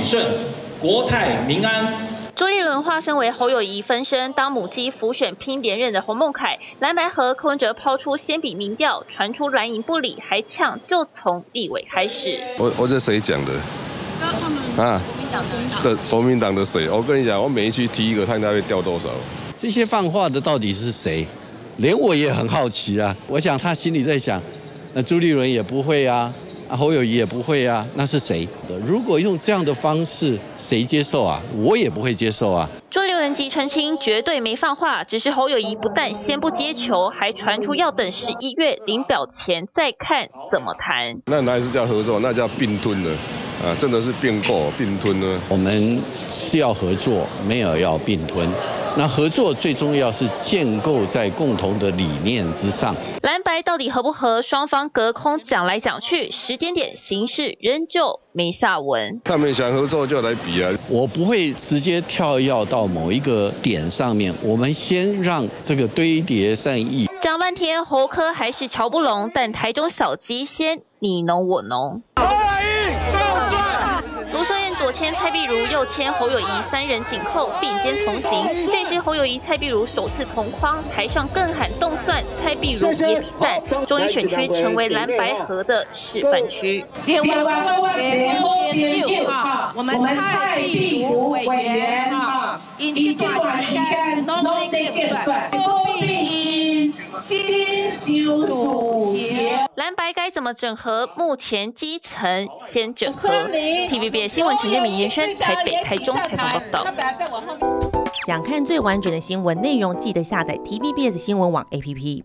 与胜，国泰民安。 朱立伦化身为侯友宜分身，当母鸡浮选拼连任的洪孟凯、蓝白合柯文哲抛出先比民调，传出蓝营不理还呛，就从立委开始。我这谁讲的？他们国民党的谁？我跟你讲，我每一区提一个，看他会掉多少。这些放话的到底是谁？连我也很好奇啊。我想他心里在想，那朱立伦也不会啊。 侯友宜也不会啊，那是谁？如果用这样的方式，谁接受啊？我也不会接受啊。朱立伦澄清，绝对没放话，只是侯友宜不但先不接球，还传出要等11月领表前再看怎么谈。那哪里是叫合作？那叫并吞的啊！真的是并购、并吞呢。我们是要合作，没有要并吞。 那合作最重要是建构在共同的理念之上。蓝白到底合不合？双方隔空讲来讲去，时间点、形式仍旧没下文。他们想合作就来比啊！我不会直接跳跃到某一个点上面，我们先让这个堆叠善意。讲半天侯科还是瞧不拢，但台中小鸡先你侬我侬。 卢秀燕左牵蔡壁如，右牵侯友宜，三人紧扣并肩同行。这时侯友宜、蔡壁如首次同框，台上更喊动算，蔡壁如也比赞。中一选区成为蓝白合的示范区。我们蔡壁如委员哈，一句话先，拢得计算，好比新手组鞋。 蓝白该怎么整合？目前基层先整合。TVBS 新闻陈建明、延伸台北、台中采访报道。想看最完整的新闻内容，记得下载 TVBS 新闻网 APP。